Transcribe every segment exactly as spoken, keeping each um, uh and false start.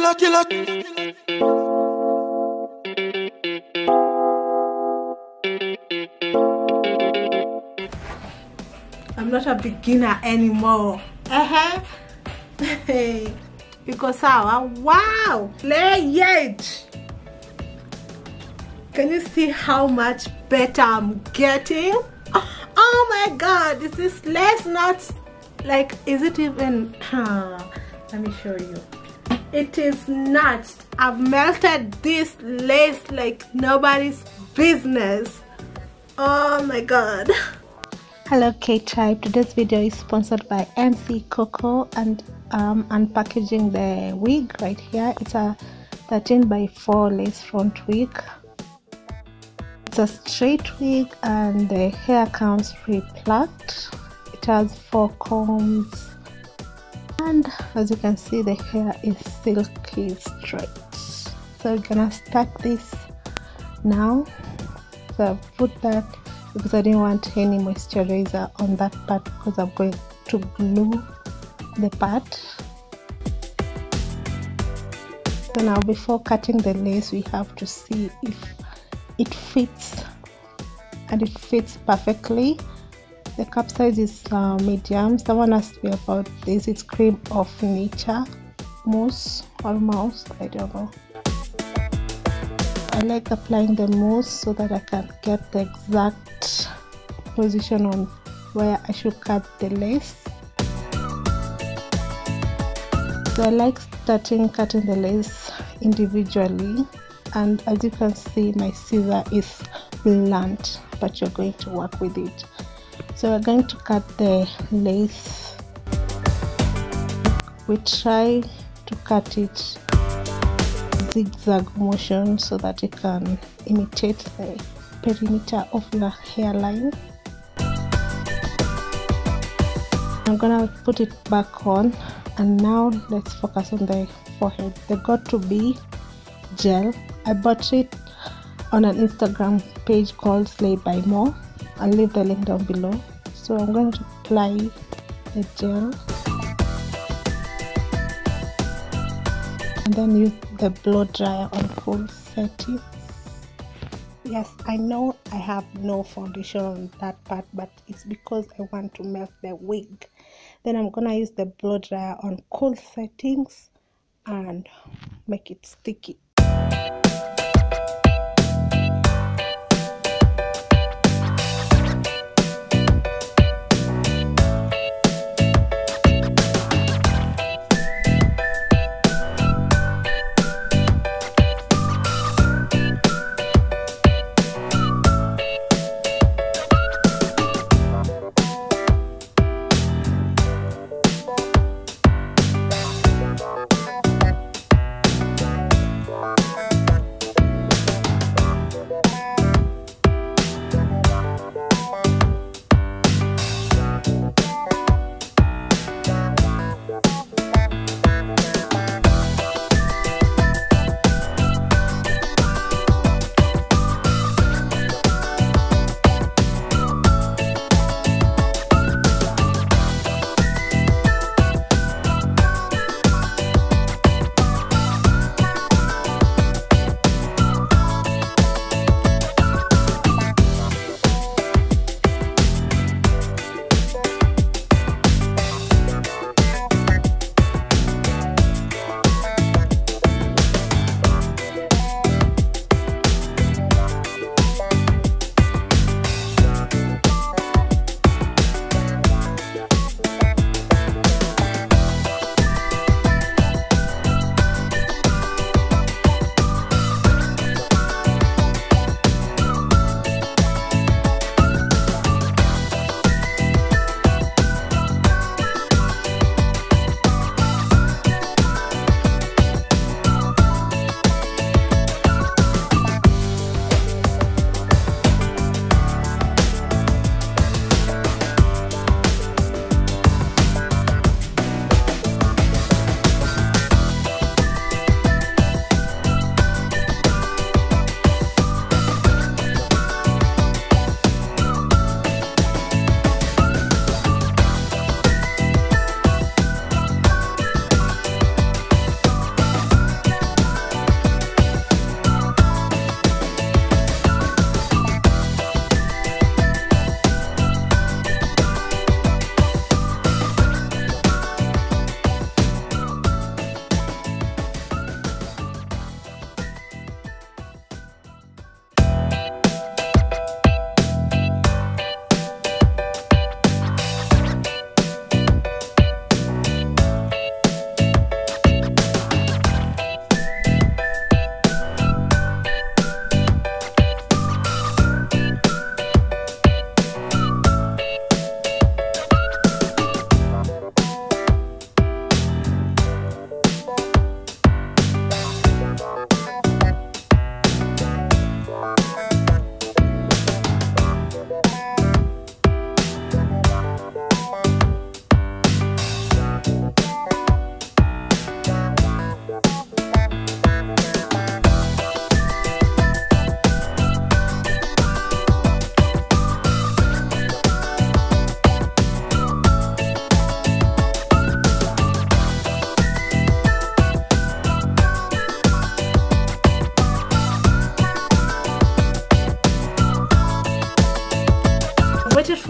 killer, killer, killer. I'm not a beginner anymore. Uh-huh. Hey. Because how? Wow! Play it! Can you see how much better I'm getting? Oh, oh my god, is this less not like is it even huh. Let me show you. It is nuts. I've melted this lace like nobody's business. Oh my god. Hello K Tribe. Today's video is sponsored by M C Coco, and um, unpackaging the wig right here. It's a thirteen by four lace front wig. It's a straight wig and the hair comes pre-plucked. It has four combs and as you can see the hair is silky straight. So we're gonna start this now. So I've put that because I didn't want any moisturizer on that part because I'm going to glue the part. So now before cutting the lace we have to see if it fits, and it fits perfectly. The cup size is uh, medium. Someone asked me about this. It's cream of nature mousse or mouse, I don't know. I like applying the mousse so that I can get the exact position on where I should cut the lace. So I like starting cutting the lace individually, and as you can see my scissor is blunt, but you're going to work with it. So we're going to cut the lace. We try to cut it zigzag motion so that you can imitate the perimeter of your hairline. I'm gonna put it back on, and now let's focus on the forehead. The got to be gel, I bought it on an Instagram page called Slay by More. I'll leave the link down below. So I'm going to apply the gel and then use the blow dryer on full settings. Yes, I know I have no foundation on that part, but it's because I want to melt the wig. Then I'm gonna use the blow dryer on cool settings and make it sticky.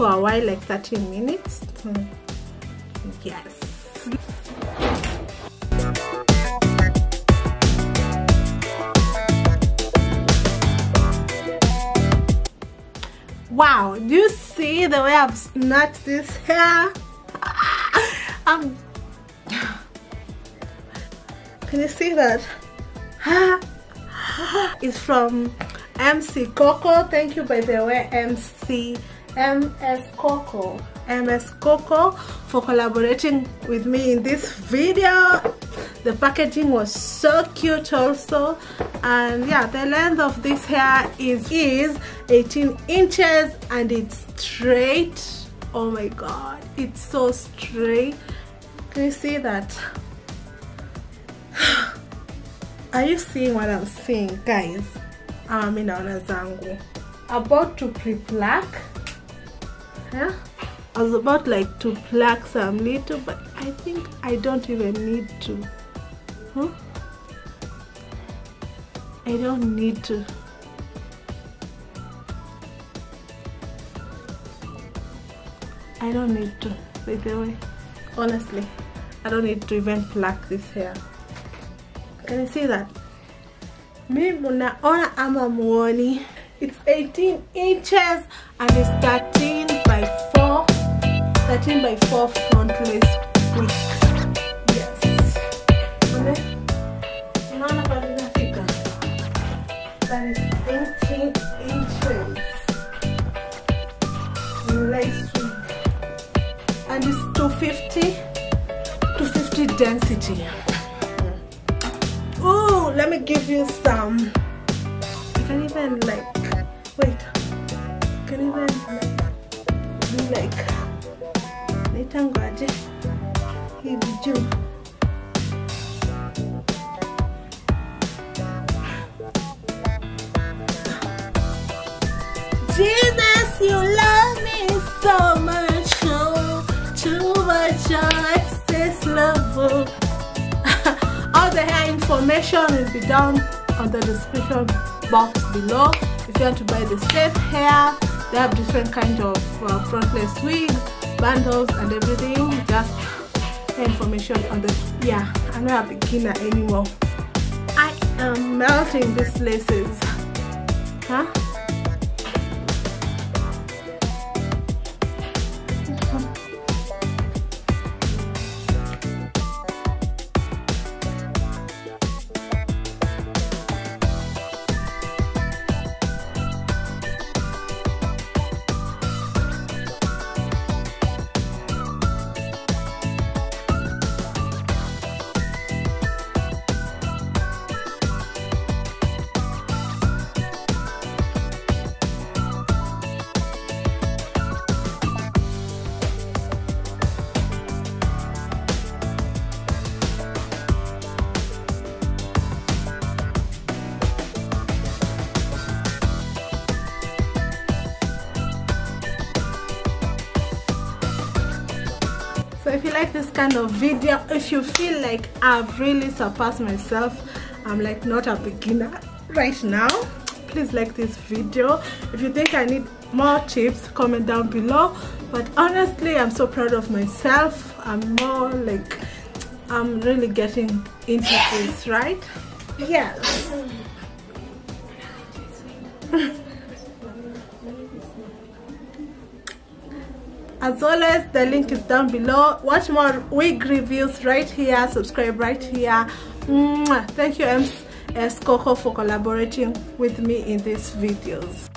for a while, like thirty minutes. Mm. Yes. Wow, do you see the way I've snatched this hair? I'm... Can you see that? It's from M C Coco. Thank you, by the way, M C M S Coco, M S Coco, for collaborating with me in this video. The packaging was so cute also, and yeah, the length of this hair is is eighteen inches, and it's straight. Oh my god, it's so straight. Can you see that? Are you seeing what I'm seeing, guys? I'm about to pre-pluck. Yeah, I was about like to pluck some little, but I think I don't even need to. Huh? I don't need to. I don't need to, by the way. Honestly, I don't need to even pluck this hair. Can you see that? Me munaona ama muoni. It's eighteen inches and it's thirteen by four. thirteen by four front lace width. Yes. That is eighteen inches. Lace width. And it's two fifty density. Oh, let me give you some. You can even like, wait, you can even like, do like, nitangoaje, hivi juu. Jesus, you love me so much, oh, too much, oh, excess love. All the hair information will be down on the description box below. If you want to buy the set hair, they have different kinds of uh, frontless wigs, bundles, and everything. Just information on the, yeah, I'm not a beginner anymore. I am melting these laces. Huh? If you like this kind of video, if you feel like I've really surpassed myself, I'm like not a beginner right now, please like this video. If you think I need more tips, comment down below. But honestly, I'm so proud of myself. I'm more like, I'm really getting into this, right? Yes. As always, the link is down below. Watch more wig reviews right here. Subscribe right here. Mwah. Thank you, M S Coco, for collaborating with me in these videos.